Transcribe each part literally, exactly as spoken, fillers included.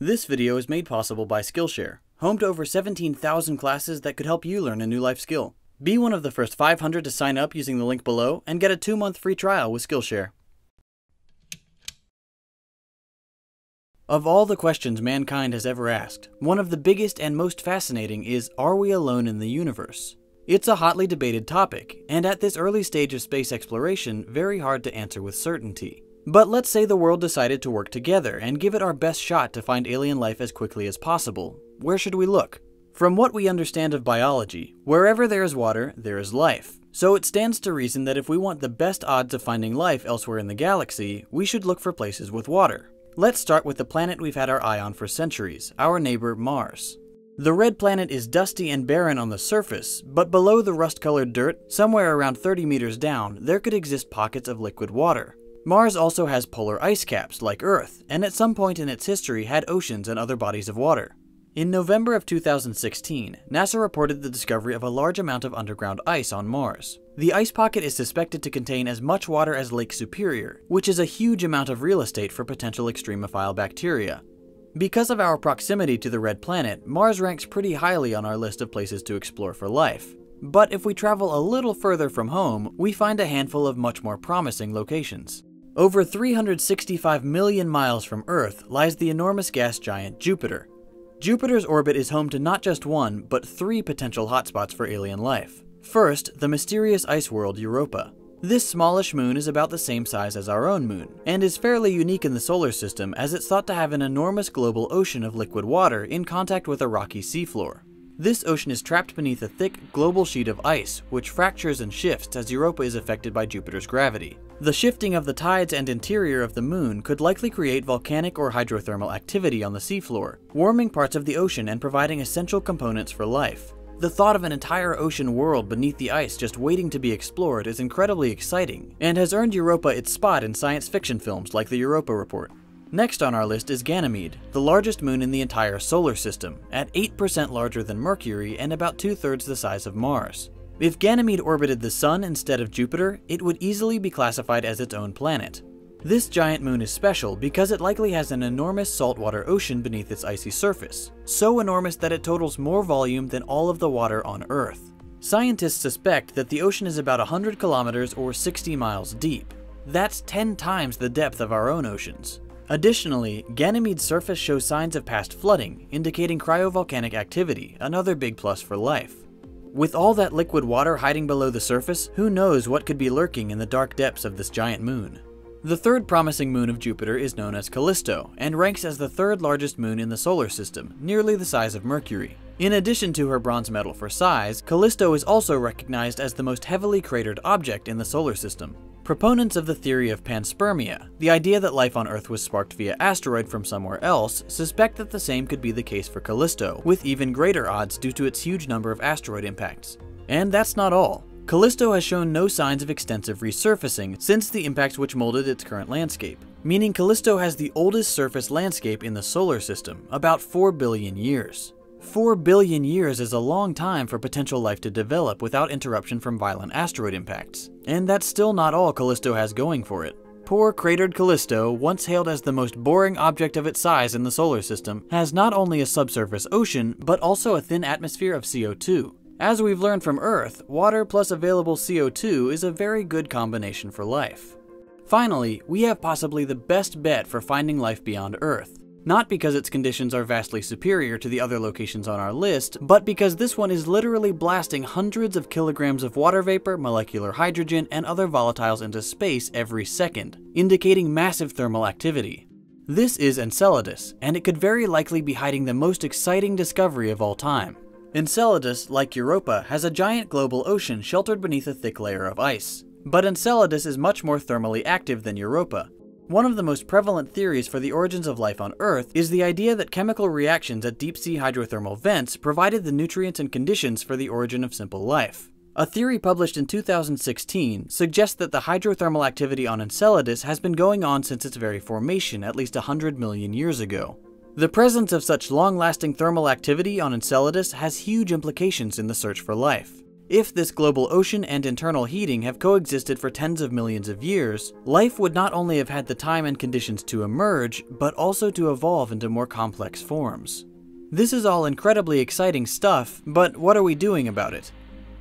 This video is made possible by Skillshare, home to over seventeen thousand classes that could help you learn a new life skill. Be one of the first five hundred to sign up using the link below and get a two month free trial with Skillshare. Of all the questions mankind has ever asked, one of the biggest and most fascinating is, are we alone in the universe? It's a hotly debated topic, and at this early stage of space exploration, very hard to answer with certainty. But let's say the world decided to work together and give it our best shot to find alien life as quickly as possible. Where should we look? From what we understand of biology, wherever there is water, there is life. So it stands to reason that if we want the best odds of finding life elsewhere in the galaxy, we should look for places with water. Let's start with the planet we've had our eye on for centuries, our neighbor Mars. The red planet is dusty and barren on the surface, but below the rust-colored dirt, somewhere around thirty meters down, there could exist pockets of liquid water. Mars also has polar ice caps, like Earth, and at some point in its history had oceans and other bodies of water. In November of two thousand sixteen, NASA reported the discovery of a large amount of underground ice on Mars. The ice pocket is suspected to contain as much water as Lake Superior, which is a huge amount of real estate for potential extremophile bacteria. Because of our proximity to the red planet, Mars ranks pretty highly on our list of places to explore for life. But if we travel a little further from home, we find a handful of much more promising locations. Over three hundred sixty-five million miles from Earth lies the enormous gas giant Jupiter. Jupiter's orbit is home to not just one, but three potential hotspots for alien life. First, the mysterious ice world Europa. This smallish moon is about the same size as our own moon, and is fairly unique in the solar system as it's thought to have an enormous global ocean of liquid water in contact with a rocky seafloor. This ocean is trapped beneath a thick, global sheet of ice, which fractures and shifts as Europa is affected by Jupiter's gravity. The shifting of the tides and interior of the moon could likely create volcanic or hydrothermal activity on the seafloor, warming parts of the ocean and providing essential components for life. The thought of an entire ocean world beneath the ice just waiting to be explored is incredibly exciting, and has earned Europa its spot in science fiction films like the Europa Report. Next on our list is Ganymede, the largest moon in the entire solar system, at eight percent larger than Mercury and about two-thirds the size of Mars. If Ganymede orbited the Sun instead of Jupiter, it would easily be classified as its own planet. This giant moon is special because it likely has an enormous saltwater ocean beneath its icy surface, so enormous that it totals more volume than all of the water on Earth. Scientists suspect that the ocean is about one hundred kilometers or sixty miles deep. That's ten times the depth of our own oceans. Additionally, Ganymede's surface shows signs of past flooding, indicating cryovolcanic activity, another big plus for life. With all that liquid water hiding below the surface, who knows what could be lurking in the dark depths of this giant moon. The third promising moon of Jupiter is known as Callisto, and ranks as the third largest moon in the solar system, nearly the size of Mercury. In addition to her bronze medal for size, Callisto is also recognized as the most heavily cratered object in the solar system. Proponents of the theory of panspermia, the idea that life on Earth was sparked via asteroid from somewhere else, suspect that the same could be the case for Callisto, with even greater odds due to its huge number of asteroid impacts. And that's not all. Callisto has shown no signs of extensive resurfacing since the impacts which molded its current landscape, meaning Callisto has the oldest surface landscape in the solar system, about four billion years. four billion years is a long time for potential life to develop without interruption from violent asteroid impacts. And that's still not all Callisto has going for it. Poor cratered Callisto, once hailed as the most boring object of its size in the solar system, has not only a subsurface ocean, but also a thin atmosphere of C O two. As we've learned from Earth, water plus available C O two is a very good combination for life. Finally, we have possibly the best bet for finding life beyond Earth. Not because its conditions are vastly superior to the other locations on our list, but because this one is literally blasting hundreds of kilograms of water vapor, molecular hydrogen, and other volatiles into space every second, indicating massive thermal activity. This is Enceladus, and it could very likely be hiding the most exciting discovery of all time. Enceladus, like Europa, has a giant global ocean sheltered beneath a thick layer of ice. But Enceladus is much more thermally active than Europa. One of the most prevalent theories for the origins of life on Earth is the idea that chemical reactions at deep-sea hydrothermal vents provided the nutrients and conditions for the origin of simple life. A theory published in two thousand sixteen suggests that the hydrothermal activity on Enceladus has been going on since its very formation at least one hundred million years ago. The presence of such long-lasting thermal activity on Enceladus has huge implications in the search for life. If this global ocean and internal heating have coexisted for tens of millions of years, life would not only have had the time and conditions to emerge, but also to evolve into more complex forms. This is all incredibly exciting stuff, but what are we doing about it?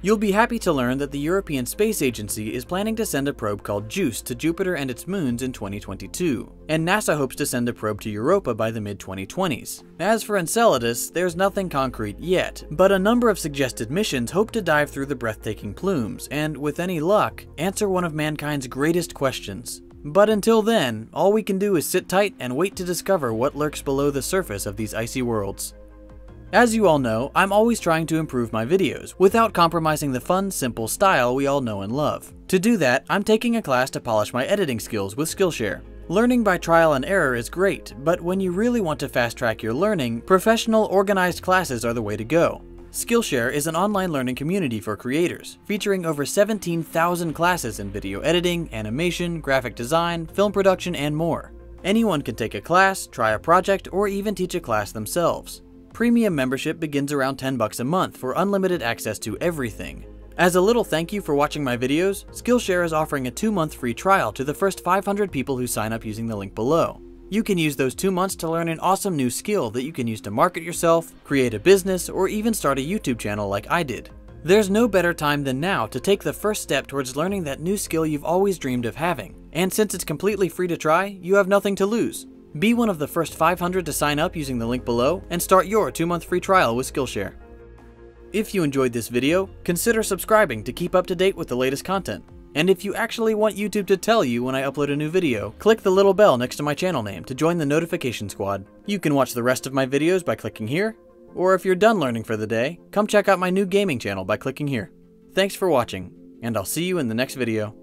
You'll be happy to learn that the European Space Agency is planning to send a probe called JUICE to Jupiter and its moons in twenty twenty-two, and NASA hopes to send a probe to Europa by the mid twenty twenties. As for Enceladus, there's nothing concrete yet, but a number of suggested missions hope to dive through the breathtaking plumes and, with any luck, answer one of mankind's greatest questions. But until then, all we can do is sit tight and wait to discover what lurks below the surface of these icy worlds. As you all know, I'm always trying to improve my videos, without compromising the fun, simple style we all know and love. To do that, I'm taking a class to polish my editing skills with Skillshare. Learning by trial and error is great, but when you really want to fast-track your learning, professional, organized classes are the way to go. Skillshare is an online learning community for creators, featuring over seventeen thousand classes in video editing, animation, graphic design, film production, and more. Anyone can take a class, try a project, or even teach a class themselves. Premium membership begins around ten bucks a month for unlimited access to everything. As a little thank you for watching my videos, Skillshare is offering a two month free trial to the first five hundred people who sign up using the link below. You can use those two months to learn an awesome new skill that you can use to market yourself, create a business, or even start a YouTube channel like I did. There's no better time than now to take the first step towards learning that new skill you've always dreamed of having. And since it's completely free to try, you have nothing to lose. Be one of the first five hundred to sign up using the link below and start your two month free trial with Skillshare. If you enjoyed this video, consider subscribing to keep up to date with the latest content. And if you actually want YouTube to tell you when I upload a new video, click the little bell next to my channel name to join the notification squad. You can watch the rest of my videos by clicking here, or if you're done learning for the day, come check out my new gaming channel by clicking here. Thanks for watching, and I'll see you in the next video.